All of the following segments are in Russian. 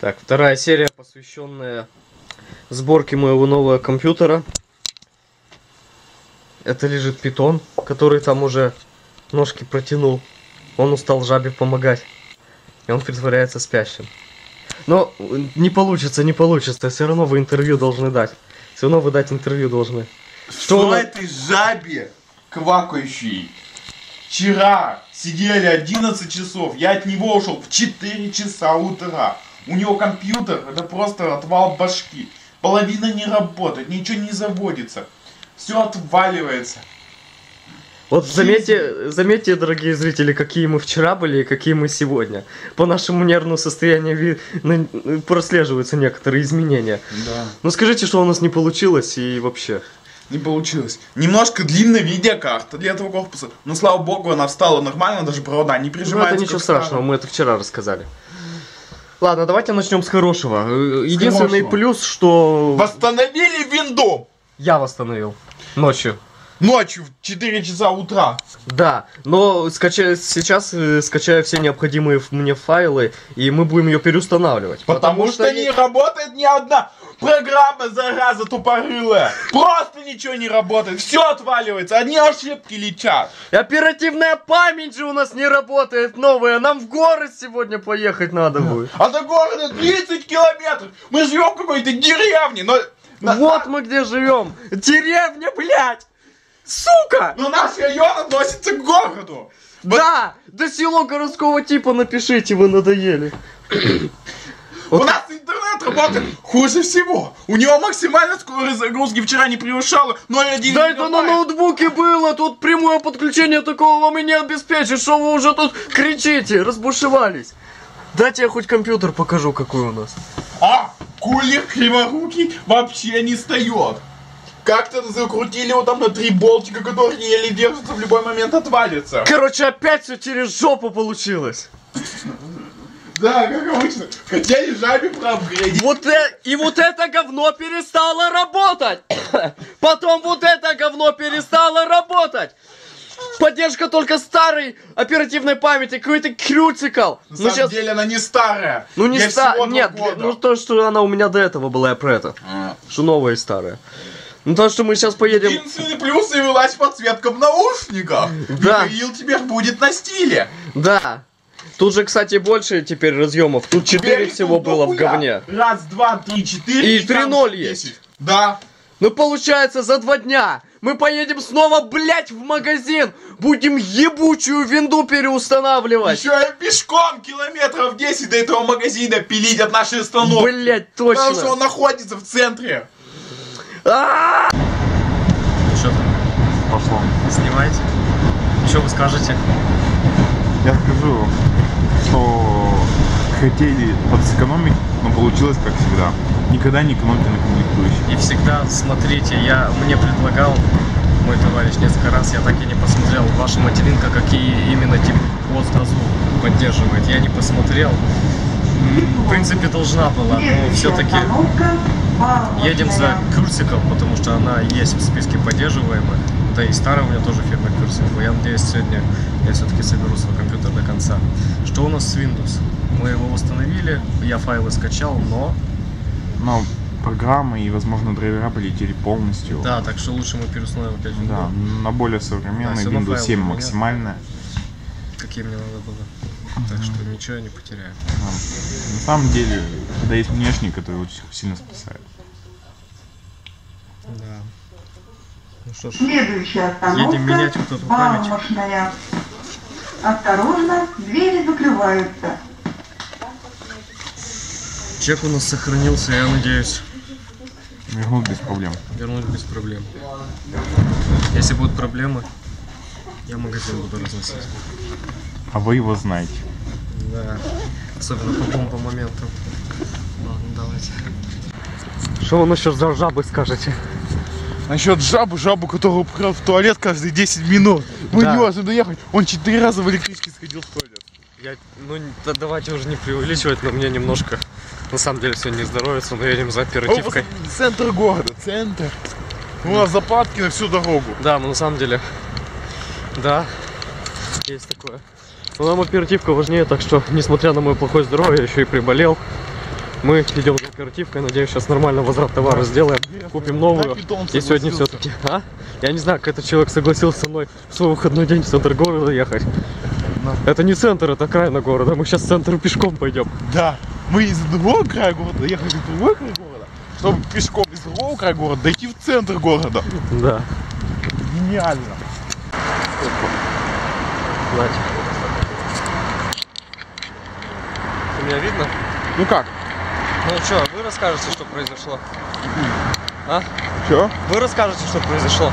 Так, вторая серия, посвященная сборке моего нового компьютера. Это лежит питон, который там уже ножки протянул. Он устал жабе помогать. И он притворяется спящим. Но не получится. Все равно вы интервью должны дать. Все равно вы дать интервью должны. Что этой жабе квакающей? Вчера сидели 11 часов. Я от него ушел в 4 часа утра. У него компьютер, это просто отвал башки. Половина не работает, ничего не заводится. Все отваливается. Вот заметьте, дорогие зрители, какие мы вчера были и какие мы сегодня. По нашему нервному состоянию прослеживаются некоторые изменения. Да. Ну скажите, что у нас не получилось и вообще. Не получилось. Немножко длинная видеокарта для этого корпуса. Но слава богу, она встала нормально, даже провода не прижимаются. Ну, это ничего страшного, мы это вчера рассказали. Ладно, давайте начнем с хорошего. Единственный плюс, что... Восстановили винду! Я восстановил. Ночью. Ночью, в 4 часа утра. Да, но сейчас скачаю все необходимые мне файлы, и мы будем ее переустанавливать. Потому что не работает ни одна программа, зараза тупорылая. Просто ничего не работает, все отваливается, одни ошибки летят. Оперативная память же у нас не работает новая, нам в город сегодня поехать надо будет. А до города 30 километров, мы живем в какой-то деревне, но... Вот мы где живем, деревня, блядь. Сука! Но наш район относится к городу! Да! Да село городского типа напишите, вы надоели. У нас интернет работает хуже всего. У него максимально скорость загрузки вчера не превышала 0,1. Да это на ноутбуке было, тут прямое подключение такого вам и не обеспечит, что вы уже тут кричите, разбушевались. Дайте я хоть компьютер покажу, какой у нас. А, кулер криворукий вообще не встает. Как-то закрутили его там на 3 болтика, которые еле держатся, в любой момент отвалится. Короче, опять все через жопу получилось. Да, как обычно. Хотели жабе проапгрейдить. И вот это говно перестало работать. Потом вот это говно перестало работать. Поддержка только старой оперативной памяти, какой-то Cursicle. На самом деле она не старая. Ну не старая, нет, ну то, что она у меня до этого была, я про это. Что новая и старая. Ну то, что мы сейчас поедем... Единственный плюс явилась подсветка в наушниках. Да. Михаил теперь будет на стиле. Да. Тут же, кстати, больше теперь разъемов. Тут 4 всего было в говне. Раз, два, три, 4. И 3.0 есть. Да. Ну получается за 2 дня мы поедем снова, блять, в магазин. Будем ебучую винду переустанавливать. Еще и пешком километров 10 до этого магазина пилить от нашей остановки. Блять, точно. Потому что он находится в центре. Ну что там? Пошло. Снимайте. Что вы скажете? Я скажу, что хотели подсэкономить, но получилось как всегда. Никогда не экономьте на комплектующих. И всегда смотрите, мне предлагал мой товарищ несколько раз, я так и не посмотрел ваша материнка, какие именно тип отзывов поддерживает. Я не посмотрел. В принципе, должна была, но все-таки едем за Cursicle, потому что она есть в списке поддерживаемых. Да и старая у меня тоже фирма Cursicle. Я надеюсь, сегодня я все-таки соберу свой компьютер до конца. Что у нас с Windows? Мы его восстановили, я файлы скачал, но программы и, возможно, драйвера полетели полностью. Да, так что лучше мы переустановим опять Windows. Да, на более современный Windows 7 максимально. Какие мне надо было. Так что ничего я не потеряю. На самом деле, когда есть внешний, который очень сильно спасает. Да. Ну что ж, едем менять вот эту память. Осторожно, двери закрываются. Чек у нас сохранился, я надеюсь. Вернуть без проблем. Вернуть без проблем. Если будут проблемы, я магазин буду разносить. А вы его знаете. Да. Особенно потом по моменту. Ладно, давайте. Что вы насчет жабы скажете? Насчет жабу, которую украл в туалет каждые 10 минут. Мы не можем доехать. Он 4 раза в электричке сходил в туалет. Давайте уже не преувеличивать, но мне немножко, на самом деле, сегодня не здоровится. Мы едем за оперативкой. Центр города, центр. У нас заплатки на всю дорогу. Да, но на самом деле, да, есть такое. Но нам оперативка важнее, так что, несмотря на мое плохое здоровье, я еще и приболел. Мы идем за картивкой, надеюсь, сейчас нормально возврат товара сделаем, купим новую. И сегодня все-таки, я не знаю, как этот человек согласился со мной в свой выходной день в центр города ехать. Это не центр, это окраина города. Мы сейчас в центр пешком пойдем. Да, мы из другого края города ехали в другой край города, чтобы пешком из другого края города дойти в центр города. Да. Гениально. Меня видно? Ну как? Ну что, вы расскажете, что произошло? А? Что? Вы расскажете, что произошло?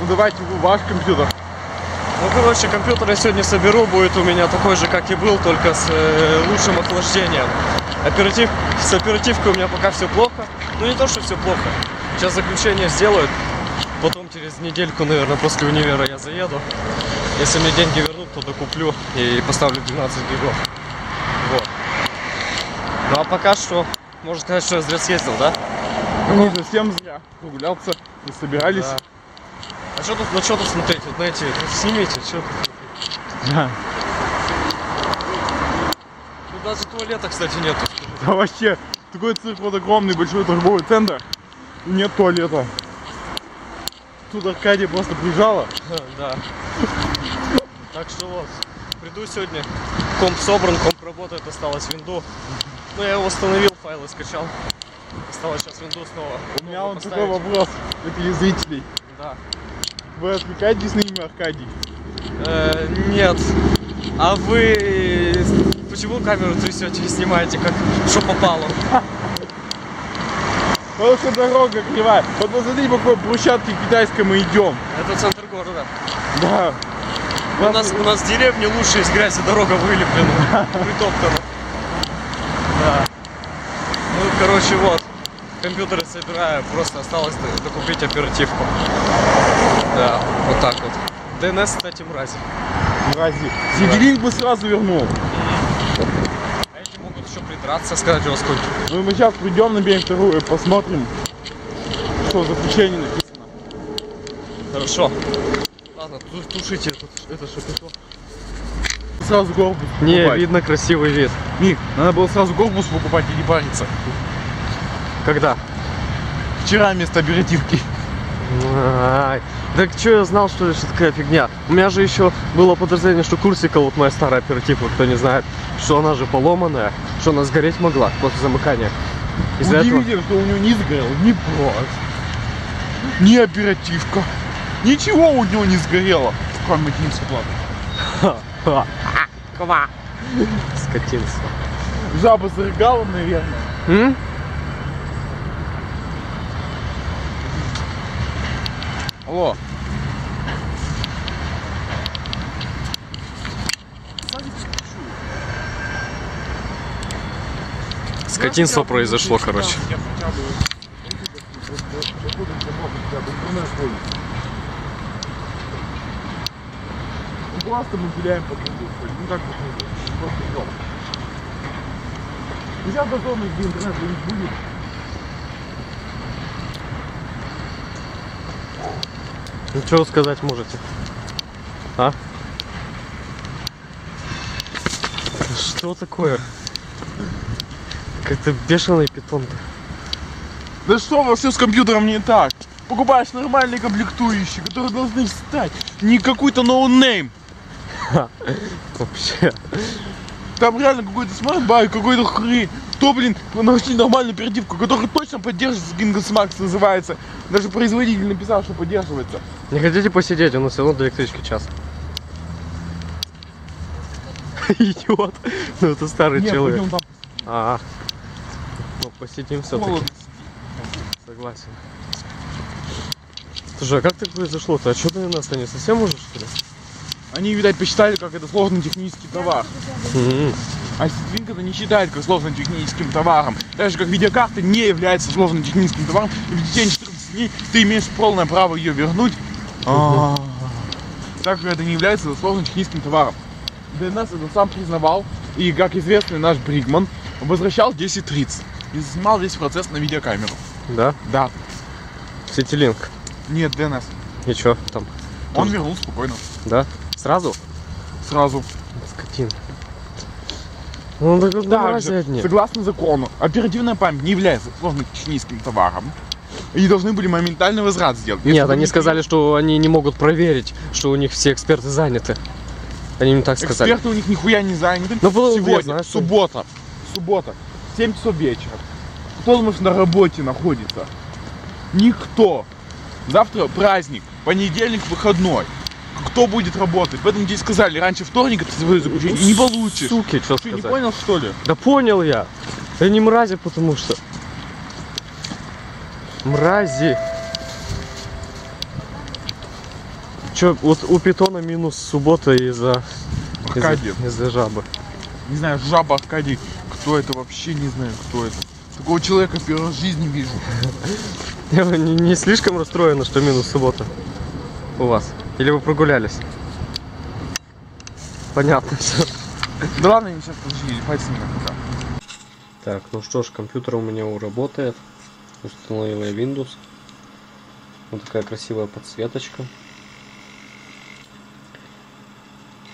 Ну давайте ваш компьютер. Ну короче, компьютер я сегодня соберу, будет у меня такой же, как и был, только с лучшим охлаждением. С оперативкой у меня пока все плохо. Ну не то, что все плохо. Сейчас заключение сделают. Потом через недельку, наверное, после универа я заеду. Если мне деньги вернут, то докуплю и поставлю 12 гигов. Вот. Ну а пока что, можно сказать, что я зря съездил, да? Ну, совсем зря. Погулялся, не собирались. Да. А что тут, на что тут смотреть? Вот на эти, снимите, что тут? Да. Тут даже туалета, кстати, нету. Да вообще, такой цирк, вот огромный, большой торговый центр. Нет туалета. Тут Аркадия просто прижала. Да. Так что вот. Приду сегодня, комп собран, комп работает, осталось винду. Ну я его установил, файлы скачал. Осталось сейчас винду снова. У меня вот такой вопрос от телезрителей. Да. Вы отвлекаетесь на имя Аркадий? Нет. А вы почему камеру трясете и снимаете, как что попало? Потому что дорога кривая. Вот посмотрите, по какой брусчатке китайской мы идем. Это центр города. Да. У нас в деревне лучше из грязи дорога вылеплена, притоптана. Да. Ну, короче, вот. Компьютеры собираю, просто осталось докупить оперативку. Да, вот так вот. ДНС, кстати, мрази. Мрази. Зиделинг бы сразу вернул. А эти могут еще придраться, сказать его сколько. Ну, мы сейчас придем, наберем вторую и посмотрим, что в заключении написано. Хорошо. Ладно, тушите это шапито. Сразу горбус покупать. Не, видно красивый вид. Мик, надо было сразу горбус покупать и не париться. Когда? Вчера вместо оперативки. Так что я знал, что это такая фигня? У меня же еще было подозрение, что Cursicle, вот моя старая оперативка, кто не знает, что она же поломанная, что она сгореть могла после замыкания. Удивительно, этого... что у нее не сгорел ни плат, ни оперативка. Ничего у него не сгорело. Кроме кинцеплата. Ква. Скатился. Жаба зарыгала, наверное. Алло. Скотинство произошло, короче. Просто мы гуляем по кругу. Ну так вот не будет. Просто идем. Сейчас до дома, где интернет будет. Ну что сказать можете? А? Что такое? Как-то бешеный питон-то. Да что у вас все с компьютером не так? Покупаешь нормальные комплектующие, которые должны встать. Не какой-то ноунейм. Вообще. Там реально какой-то смарт-бай, какой-то хрень. То, блин, очень нормальную оперативку, которая точно поддерживается, Gingos Макс называется. Даже производитель написал, что поддерживается. Не хотите посидеть, у нас все равно до электрички час. Идиот. Ну это старый человек. Пойдем там. Ага. Ну посидим все-таки. Согласен. Слушай, а как так произошло-то? А что ты на нас не совсем можешь, что ли? Они, видать, посчитали, как это сложный технический товар. А сетлинка-то не считает как сложным техническим товаром. Даже как видеокарта не является сложным техническим товаром. И в течение 14 дней ты имеешь полное право ее вернуть. Так как это не является сложным техническим товаром. ДНС это сам признавал. И, как известно, наш Бригман возвращал 10.30. И снимал весь процесс на видеокамеру. Да? Да. Сетлинк? Нет, ДНС. И что там? Он вернул спокойно. Да? Сразу? Сразу. Скотин. Ну, так также, согласно закону, оперативная память не является сложным техническим товаром. И должны были моментальный возврат сделать. Нет, они сказали, что они не могут проверить, что у них все эксперты заняты. Они мне так сказали. Эксперты у них нихуя не заняты. Но было сегодня, уверенно, суббота. Суббота, 7 часов вечера. Кто, думаешь, на работе находится? Никто. Завтра праздник, понедельник выходной. Кто будет работать? Поэтому здесь сказали, раньше вторника ты свое заключение не получишь. Суки, что ты сказать? Не понял, что ли? Да понял я. Да не мрази, потому что... Мрази. Че, вот у питона минус суббота из-за жабы. Не знаю, жаба Аркадий. Кто это вообще? Не знаю, кто это. Такого человека в первой жизни вижу. Я не слишком расстроена, что минус суббота у вас. Или вы прогулялись? Понятно все. Да ладно, они сейчас подожди, пальцами как-то. Так, ну что ж, компьютер у меня работает. Установила я Windows. Вот такая красивая подсветочка.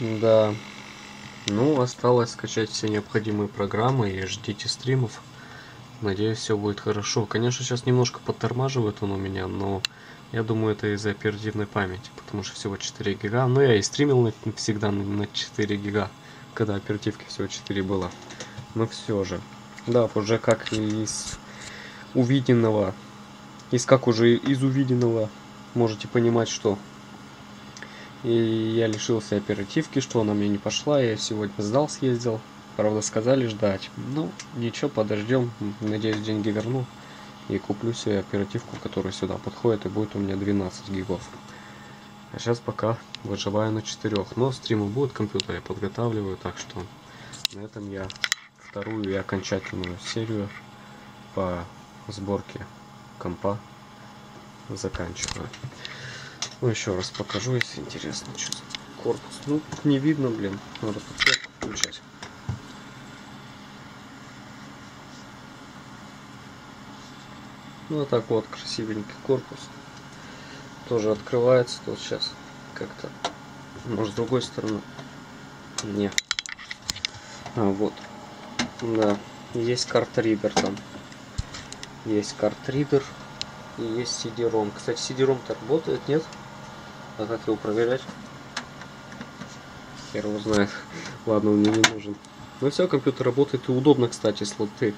Да. Ну, осталось скачать все необходимые программы и ждите стримов. Надеюсь, все будет хорошо. Конечно, сейчас немножко подтормаживает он у меня, но я думаю, это из-за оперативной памяти, потому что всего 4 гига. Но я и стримил всегда на 4 гига, когда оперативки всего 4 было. Но все же. Да, уже как из увиденного, можете понимать, что и я лишился оперативки, что она мне не пошла, я сегодня сдал, съездил. Правда, сказали ждать. Ну, ничего, подождем. Надеюсь, деньги верну. И куплю себе оперативку, которая сюда подходит. И будет у меня 12 гигов. А сейчас пока выживаю на 4. Но стримы будут, компьютер я подготавливаю. Так что на этом я вторую и окончательную серию по сборке компа заканчиваю. Ну, еще раз покажу, если интересно. Честно. Корпус. Ну, не видно, блин. Надо подсветку включать. Ну, вот так вот, красивенький корпус. Тоже открывается тут сейчас. Как-то. Может, с другой стороны. Не. А, вот. Да. Есть картридер там. Есть картридер. И есть CD-ROM. Кстати, CD-ROM-то работает, нет? А как его проверять? Хер его знает. Ладно, он мне не нужен. Ну все, компьютер работает. И удобно, кстати, слоты.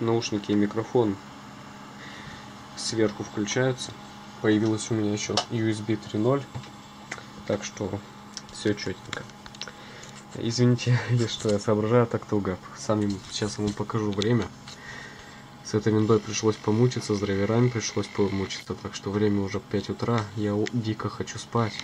Наушники и микрофон сверху включаются. Появилась у меня еще USB 3.0, так что все четенько. Извините, что я соображаю так долго. Сейчас вам покажу время. С этой виндой пришлось помучиться, с драйверами пришлось помучиться, так что время уже 5 утра. Я дико хочу спать.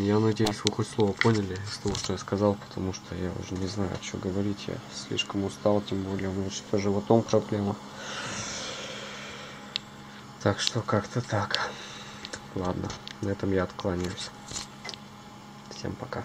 Я надеюсь, вы хоть слово поняли из того, что я сказал, потому что я уже не знаю, что говорить. Я слишком устал, тем более у меня с животом проблема. Так что как-то так. Ладно, на этом я откланяюсь. Всем пока.